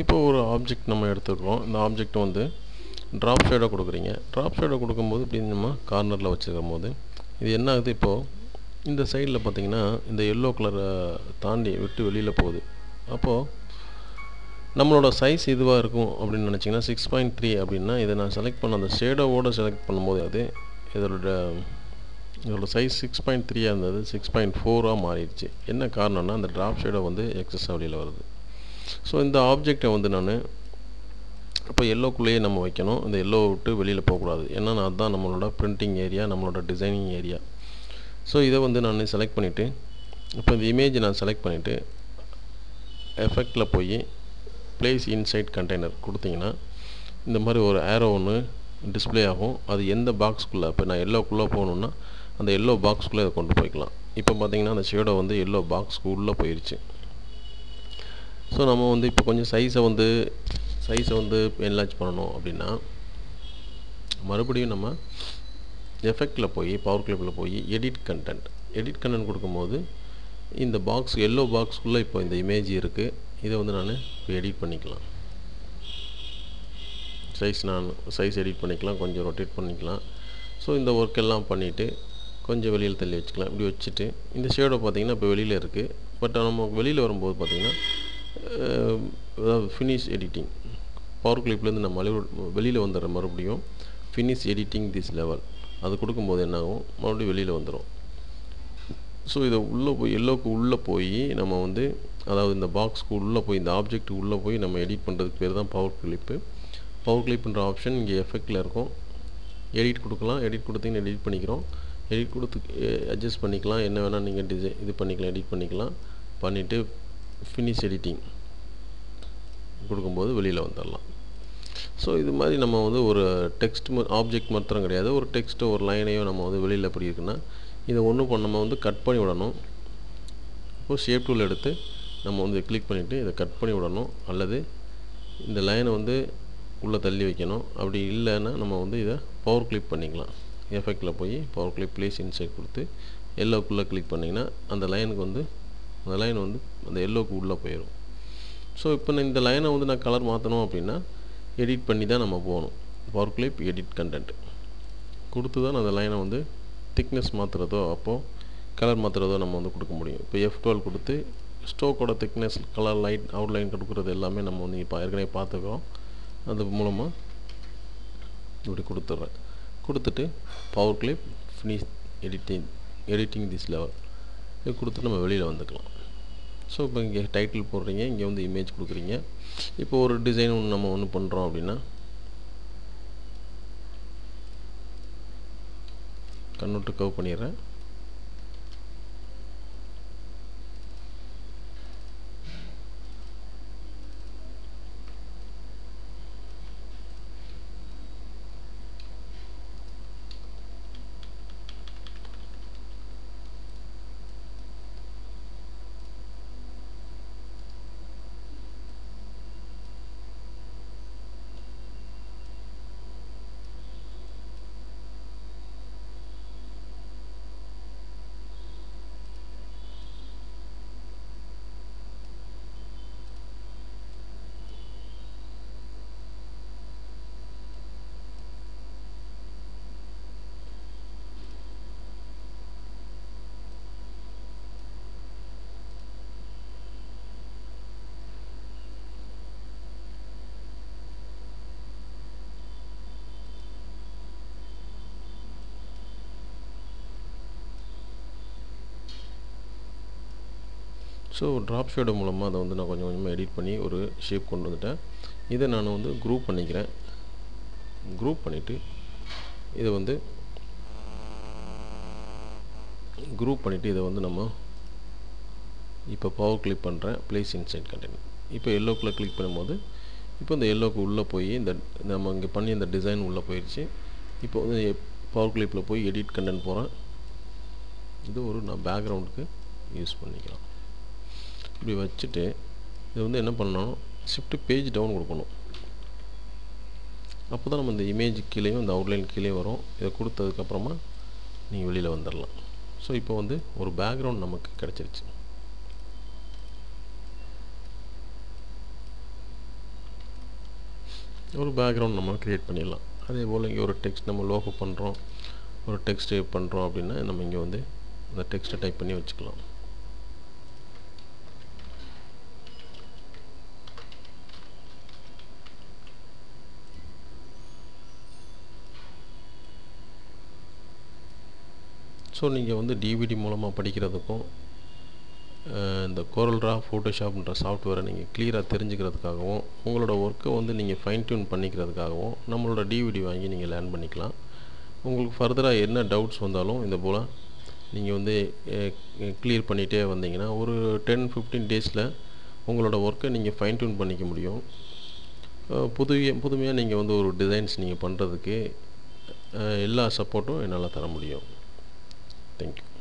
இப்போ ஒரு ஆப்ஜெக்ட் நம்ம எடுத்துக்கிறோம். இந்த ஆப்ஜெக்ட் வந்து ட்ராப் ஷேடாக கொடுக்குறீங்க. ட்ராப் ஷேடாக கொடுக்கும்போது இப்படி நம்ம கார்னரில் வச்சுருக்கும் போது இது என்ன ஆகுது, இப்போது இந்த சைடில் பார்த்திங்கன்னா இந்த எல்லோ கலரை தாண்டி விட்டு வெளியில் போகுது. அப்போது நம்மளோட சைஸ் இதுவாக இருக்கும் அப்படின்னு நினச்சிங்கன்னா 6.3 அப்படின்னா இதை நான் செலக்ட் பண்ண அந்த ஷேடோவோடு செலக்ட் பண்ணும்போது அது இதோட சைஸ் 6.3ஆக இருந்தது 6.4ஆக மாறிடுச்சு. என்ன காரணம்னா அந்த ட்ராப் ஷேடோ வந்து எக்ஸஸ் வழியில் வருது. ஸோ இந்த ஆப்ஜெக்டை வந்து நான் இப்போ எல்லோக்குள்ளேயே நம்ம வைக்கணும், இந்த எல்லோ விட்டு வெளியில் போகக்கூடாது. ஏன்னா அதுதான் நம்மளோட பிரிண்டிங் ஏரியா, நம்மளோட டிசைனிங் ஏரியா. ஸோ இதை வந்து நான் செலக்ட் பண்ணிவிட்டு இப்போ இந்த இமேஜ் நான் செலக்ட் பண்ணிவிட்டு எஃபெக்டில் போய் பிளேஸ் இன்சைட் கண்டெய்னர் கொடுத்தீங்கன்னா இந்த மாதிரி ஒரு ஏரோ ஒன்று டிஸ்பிளே ஆகும். அது எந்த பாக்ஸ்குள்ளே, இப்போ நான் எல்லோக்குள்ளே போகணுன்னா அந்த எல்லோ பாக்ஸ்குள்ளே கொண்டு போய்க்கலாம். இப்போ பார்த்திங்கன்னா அந்த ஷேடோ வந்து எல்லோ பாக்ஸ்க்குள்ளே போயிடுச்சு. ஸோ நம்ம வந்து இப்போ கொஞ்சம் சைஸை வந்து என்லார்ஜ் பண்ணணும் அப்படின்னா மறுபடியும் நம்ம எஃபெக்டில் போய் பவர் கிளிப்பில் போய் எடிட் கண்டென்ட் கொடுக்கும்போது இந்த பாக்ஸ் எல்லோ பாக்ஸ்க்குள்ளே இப்போ இந்த இமேஜ் இருக்குது. இதை வந்து நான் எடிட் பண்ணிக்கலாம், சைஸ் எடிட் பண்ணிக்கலாம், கொஞ்சம் ரொட்டேட் பண்ணிக்கலாம். ஸோ இந்த ஒர்க் எல்லாம் பண்ணிவிட்டு கொஞ்சம் வெளியில் தள்ளி வச்சுக்கலாம். இப்படி வச்சுட்டு இந்த ஷேடோ பார்த்திங்கன்னா இப்போ வெளியில் இருக்குது. பட் நம்ம வெளியில் வரும்போது பார்த்திங்கன்னா அதாவது ஃபினிஷ் எடிட்டிங் பவர் கிளிப்லேருந்து நம்ம வெளியில் வந்துடுற மறுபடியும் ஃபினிஷ் எடிட்டிங் திஸ் லெவல் அது கொடுக்கும்போது என்னாகும், மறுபடியும் வெளியில் வந்துடும். ஸோ இதை உள்ளே போய் எல்லோக்கு உள்ளே போய் நம்ம வந்து அதாவது இந்த பாக்ஸ்க்கு உள்ளே போய் இந்த ஆப்ஜெக்ட் உள்ளே போய் நம்ம எடிட் பண்ணுறதுக்கு பேர் தான் பவர் கிளிப்பு. பவர் கிளிப்புன்ற ஆப்ஷன் இங்கே எஃபெக்டில் இருக்கும். எடிட் கொடுக்கலாம், எடிட் கொடுத்தீங்கன்னா எடிட் பண்ணிக்கிறோம். எடிட் கொடுத்து அட்ஜஸ்ட் பண்ணிக்கலாம், என்ன வேணால் நீங்கள் இது பண்ணிக்கலாம், எடிட் பண்ணிக்கலாம். பண்ணிவிட்டு ஃபினிஷ் எடிட்டிங் கொடுக்கும்போது வெளியில் வந்துடலாம். ஸோ இது மாதிரி நம்ம வந்து ஒரு டெக்ஸ்ட் ஆப்ஜெக்ட் மாத்திரம் கிடையாது, ஒரு டெக்ஸ்ட்டோ ஒரு லைனையோ நம்ம வந்து வெளியில் எப்படி இருக்குன்னா இதை ஒன்றும் பண்ண நம்ம வந்து கட் பண்ணி விடணும். இப்போது ஷேப் டூல் எடுத்து நம்ம வந்து கிளிக் பண்ணிவிட்டு இதை கட் பண்ணி விடணும், அல்லது இந்த லைனை வந்து உள்ளே தள்ளி வைக்கணும். அப்படி இல்லைன்னா நம்ம வந்து இதை பவர் கிளிப் பண்ணிக்கலாம். எஃபெக்டில் போய் பவர் கிளிப் பிளேஸ் இன்சைட் கொடுத்து எல்லோக்குள்ளே கிளிக் பண்ணிங்கன்னா அந்த லைன் வந்து அந்த எல்லோக்கு உள்ளே போயிடும். ஸோ இப்போ நான் இந்த லைனை வந்து நான் கலர் மாற்றணும் அப்படின்னா எடிட் பண்ணி தான் நம்ம போகணும். பவர் கிளிப் எடிட் கண்டென்ட் கொடுத்து தான் அந்த லைனை வந்து திக்னஸ் மாற்றுறதோ அப்போது கலர் மாற்றுறதோ நம்ம வந்து கொடுக்க முடியும். இப்போ F12 கொடுத்து ஸ்டோக்கோட திக்னஸ், கலர், லைட், அவுட்லைன் கொடுக்குறது எல்லாமே நம்ம வந்து இப்போ ஏற்கனவே பார்த்துக்கிறோம். அது மூலமாக இப்படி கொடுத்துட்றேன். கொடுத்துட்டு power clip finish editing this level இது கொடுத்துட்டு நம்ம வெளியில் வந்துக்கலாம். ஸோ இப்போ இங்கே டைட்டில் போடுறீங்க, இங்கே வந்து இமேஜ் கொடுக்குறீங்க. இப்போ ஒரு டிசைன் ஒன்று நம்ம ஒன்று பண்ணுறோம் அப்படின்னா கன்வெர்ட் டு கர்வ் பண்ணிடுறேன். ஸோ ட்ராப் ஷேடோ மூலமாக அதை வந்து நான் கொஞ்சம் கொஞ்சமாக எடிட் பண்ணி ஒரு ஷேப் கொண்டு வந்துட்டேன். இதை நான் வந்து குரூப் பண்ணிக்கிறேன். குரூப் பண்ணிவிட்டு இதை வந்து நம்ம இப்போ பவர் கிளிக் பண்ணுறேன். பிளேஸ் இன்சைட் கண்டெய்னர் இப்போ எல்லோக்குள்ளே கிளிக் பண்ணும்போது இப்போ இந்த எல்லோக்கு உள்ளே போய் இந்த நம்ம இங்கே பண்ணி இந்த டிசைன் உள்ளே போயிடுச்சு. இப்போ வந்து பவர் கிளிப்பில் போய் எடிட் கண்டென்ட் போகிறேன். இது ஒரு நான் பேக்ரவுண்டுக்கு யூஸ் பண்ணிக்கலாம். இப்படி வச்சுட்டு இது வந்து என்ன பண்ணணும், ஷிஃப்ட் பேஜ் டவுன் கொடுக்கணும். அப்போ தான் நம்ம இந்த இமேஜ் கீழேயும் இந்த அவுட்லைன் கீழே வரும். இதை கொடுத்ததுக்கப்புறமா நீங்கள் வெளியில் வந்துடலாம். ஸோ இப்போ வந்து ஒரு பேக்ரவுண்ட் நமக்கு கிடச்சிருச்சு. ஒரு பேக்ரவுண்ட் நம்ம க்ரியேட் பண்ணிடலாம். அதே போல் இங்கே ஒரு டெக்ஸ்ட் நம்ம லோகோ பண்ணுறோம், ஒரு டெக்ஸ்ட் டைப் பண்ணுறோம் அப்படின்னா நம்ம இங்கே வந்து அந்த டெக்ஸ்ட்டை டைப் பண்ணி வச்சுக்கலாம். ஸோ நீங்கள் வந்து டிவிடி மூலமாக படிக்கிறதுக்கும் இந்த கோரல்ரா ஃபோட்டோஷாப்ன்ற சாஃப்ட்வேரை நீங்கள் கிளியராக தெரிஞ்சுக்கிறதுக்காகவும் உங்களோட ஒர்க்கை வந்து நீங்கள் ஃபைன் டியூன் பண்ணிக்கிறதுக்காகவும் நம்மளோட டிவிடி வாங்கி நீங்கள் லேர்ன் பண்ணிக்கலாம். உங்களுக்கு ஃபர்தராக என்ன டவுட்ஸ் வந்தாலும் இந்த போல் நீங்கள் வந்து கிளியர் பண்ணிகிட்டே வந்தீங்கன்னா ஒரு 10-15 டேஸில் உங்களோட ஒர்க்கை நீங்கள் ஃபைன் டியூன் பண்ணிக்க முடியும். புதுமையாக நீங்கள் வந்து ஒரு டிசைன்ஸ் நீங்கள் பண்ணுறதுக்கு எல்லா சப்போர்ட்டும் என்னால் தர முடியும். தேங்க்யூ.